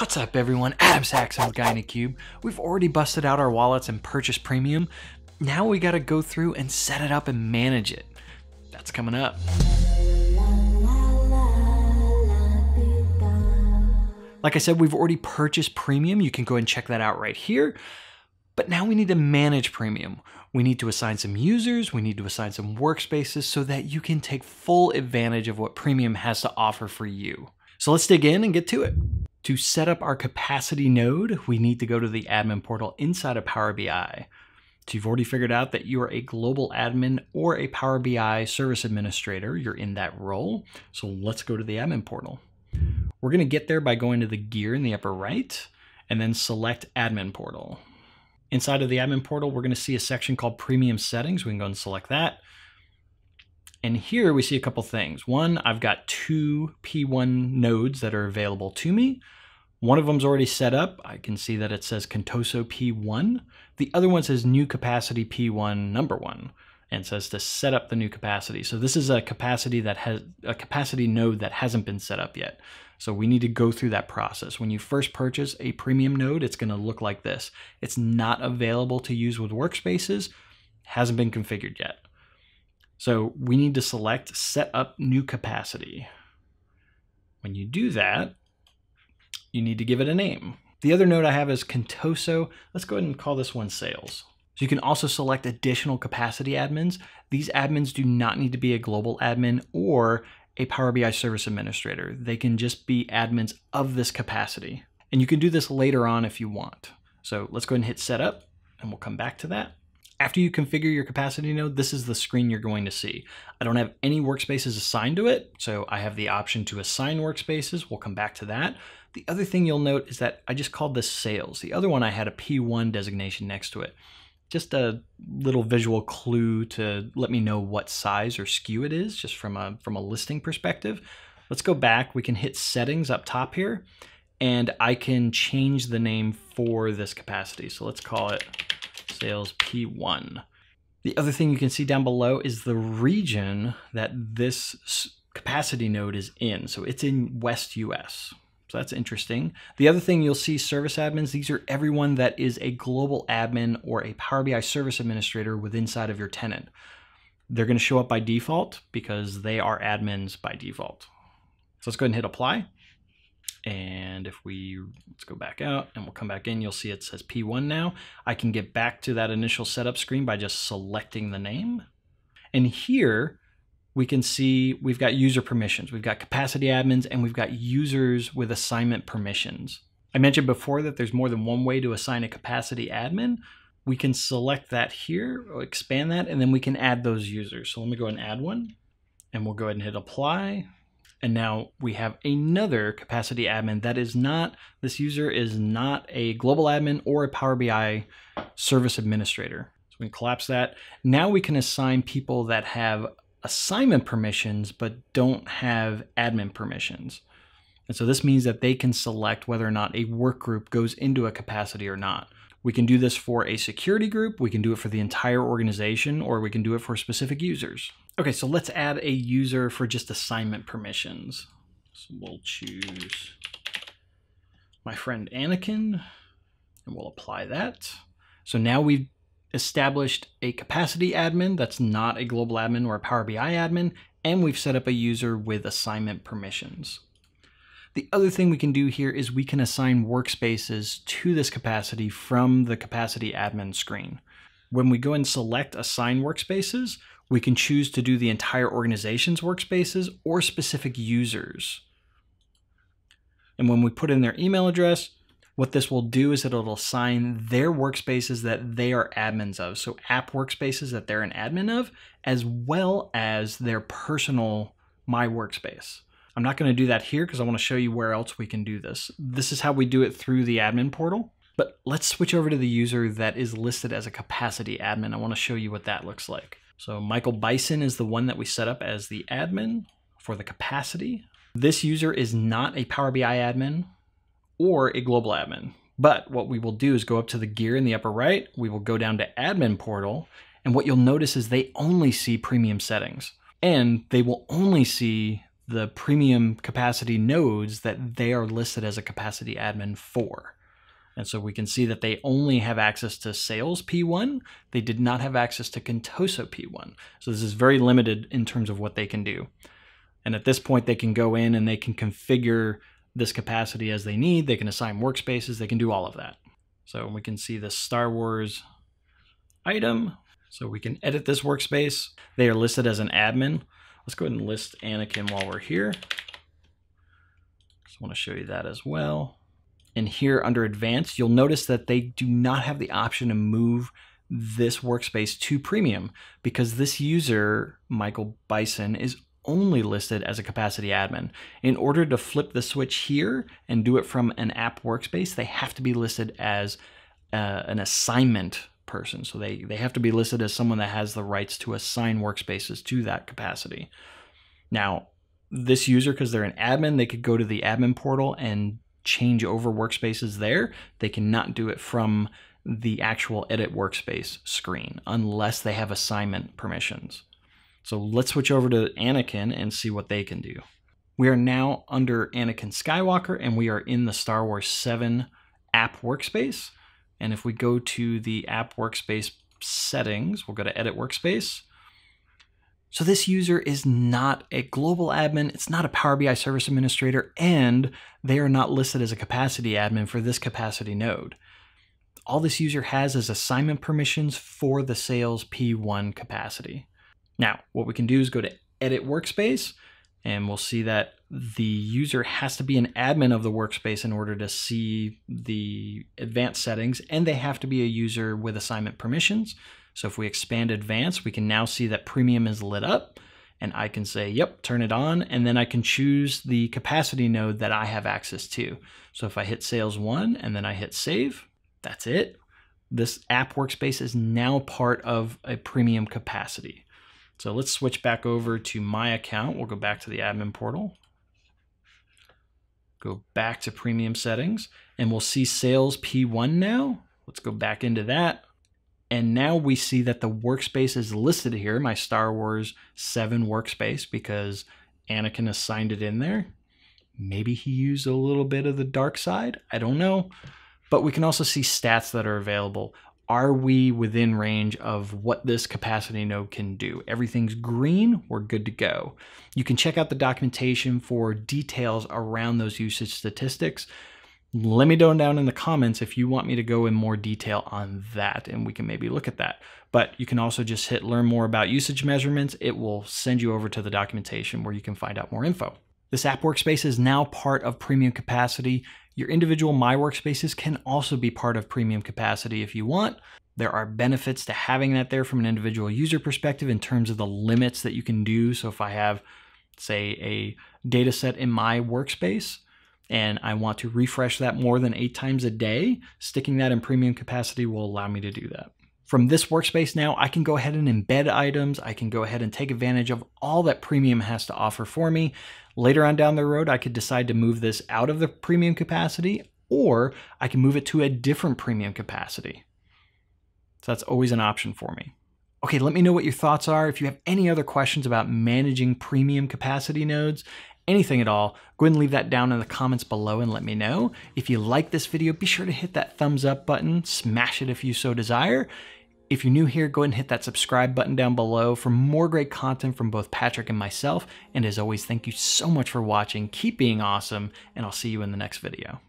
What's up everyone, Adam Saxon with Guy in a Cube. We've already busted out our wallets and purchased Premium. Now we gotta go through and set it up and manage it. That's coming up. Like I said, we've already purchased Premium. You can go and check that out right here. But now we need to manage Premium. We need to assign some users, we need to assign some workspaces so that you can take full advantage of what Premium has to offer for you. So let's dig in and get to it. To set up our capacity node, we need to go to the admin portal inside of Power BI. So you've already figured out that you are a global admin or a Power BI service administrator. You're in that role. So let's go to the admin portal. We're gonna get there by going to the gear in the upper right and then select admin portal. Inside of the admin portal, we're gonna see a section called Premium Settings. We can go and select that. And here we see a couple things. One, I've got two P1 nodes that are available to me. One of them's already set up. I can see that it says Contoso P1. The other one says New Capacity P1 number one and says to set up the new capacity. So this is a capacity that has a capacity node that hasn't been set up yet. So we need to go through that process. When you first purchase a Premium node, it's gonna look like this. It's not available to use with workspaces, hasn't been configured yet. So we need to select set up new capacity. When you do that, you need to give it a name. The other node I have is Contoso. Let's go ahead and call this one sales. So you can also select additional capacity admins. These admins do not need to be a global admin or a Power BI service administrator. They can just be admins of this capacity. And you can do this later on if you want. So let's go ahead and hit setup and we'll come back to that. After you configure your capacity node, this is the screen you're going to see. I don't have any workspaces assigned to it, so I have the option to assign workspaces. We'll come back to that. The other thing you'll note is that I just called this sales. The other one I had a P1 designation next to it. Just a little visual clue to let me know what size or SKU it is, just from a listing perspective. Let's go back. We can hit settings up top here, and I can change the name for this capacity. So let's call it sales P1. The other thing you can see down below is the region that this capacity node is in. So it's in West US. So that's interesting. The other thing you'll see, service admins, these are everyone that is a global admin or a Power BI service administrator within inside of your tenant. They're gonna show up by default because they are admins by default. So let's go ahead and hit apply. And if let's go back out and we'll come back in, you'll see it says P1 now. I can get back to that initial setup screen by just selecting the name. And here, we can see we've got user permissions, we've got capacity admins, and we've got users with assignment permissions. I mentioned before that there's more than one way to assign a capacity admin. We can select that here, expand that, and then we can add those users. So let me go ahead and add one, and we'll go ahead and hit apply. And now we have another capacity admin that is not, this user is not a global admin or a Power BI service administrator. So we can collapse that. Now we can assign people that have assignment permissions, but don't have admin permissions. And so this means that they can select whether or not a work group goes into a capacity or not. We can do this for a security group, we can do it for the entire organization, or we can do it for specific users. Okay, so let's add a user for just assignment permissions. So we'll choose my friend Anakin, and we'll apply that. So now we've established a capacity admin that's not a global admin or a Power BI admin, and we've set up a user with assignment permissions. The other thing we can do here is we can assign workspaces to this capacity from the capacity admin screen. When we go and select assign workspaces, we can choose to do the entire organization's workspaces or specific users. And when we put in their email address, what this will do is it'll assign their workspaces that they are admins of, so app workspaces that they're an admin of, as well as their personal My Workspace. I'm not going to do that here because I want to show you where else we can do this. This is how we do it through the admin portal, but let's switch over to the user that is listed as a capacity admin. I want to show you what that looks like. So Michael Bison is the one that we set up as the admin for the capacity. This user is not a Power BI admin or a global admin. But what we will do is go up to the gear in the upper right, we will go down to admin portal, and what you'll notice is they only see Premium Settings, and they will only see the premium capacity nodes that they are listed as a capacity admin for. And so we can see that they only have access to sales P1. They did not have access to Contoso P1. So this is very limited in terms of what they can do. And at this point, they can go in and they can configure this capacity as they need. They can assign workspaces. They can do all of that. So we can see the Star Wars item. So we can edit this workspace. They are listed as an admin. Let's go ahead and list Anakin while we're here. Just want to show you that as well. And here under advanced, you'll notice that they do not have the option to move this workspace to premium because this user, Michael Bison, is only listed as a capacity admin. In order to flip the switch here and do it from an app workspace, they have to be listed as an assignment person. So they have to be listed as someone that has the rights to assign workspaces to that capacity. Now, this user, because they're an admin, they could go to the admin portal and change over workspaces there. They cannot do it from the actual edit workspace screen unless they have assignment permissions. So let's switch over to Anakin and see what they can do. We are now under Anakin Skywalker and we are in the Star Wars 7 app workspace. And if we go to the app workspace settings, we'll go to edit workspace. So this user is not a global admin, it's not a Power BI service administrator, and they are not listed as a capacity admin for this capacity node. All this user has is assignment permissions for the sales P1 capacity. Now, what we can do is go to edit workspace, and we'll see that the user has to be an admin of the workspace in order to see the advanced settings, and they have to be a user with assignment permissions. So if we expand advanced, we can now see that premium is lit up and I can say, yep, turn it on. And then I can choose the capacity node that I have access to. So if I hit sales 1 and then I hit save, that's it. This app workspace is now part of a premium capacity. So let's switch back over to my account. We'll go back to the admin portal, go back to premium settings, and we'll see sales P1 now. Let's go back into that. And now we see that the workspace is listed here, my Star Wars 7 workspace, because Anakin assigned it in there. Maybe he used a little bit of the dark side, I don't know. But we can also see stats that are available. Are we within range of what this capacity node can do? Everything's green, we're good to go. You can check out the documentation for details around those usage statistics. Let me know down in the comments if you want me to go in more detail on that, and we can maybe look at that. But you can also just hit learn more about usage measurements. It will send you over to the documentation where you can find out more info. This app workspace is now part of premium capacity. Your individual My Workspaces can also be part of premium capacity if you want. There are benefits to having that there from an individual user perspective in terms of the limits that you can do. So if I have, say, a data set in my workspace, and I want to refresh that more than 8 times a day, sticking that in premium capacity will allow me to do that. From this workspace now, I can go ahead and embed items. I can go ahead and take advantage of all that premium has to offer for me. Later on down the road, I could decide to move this out of the premium capacity, or I can move it to a different premium capacity. So that's always an option for me. Okay, let me know what your thoughts are. If you have any other questions about managing premium capacity nodes, anything at all, go ahead and leave that down in the comments below and let me know. If you like this video, be sure to hit that thumbs up button, smash it if you so desire. If you're new here, go ahead and hit that subscribe button down below for more great content from both Patrick and myself. And as always, thank you so much for watching. Keep being awesome, and I'll see you in the next video.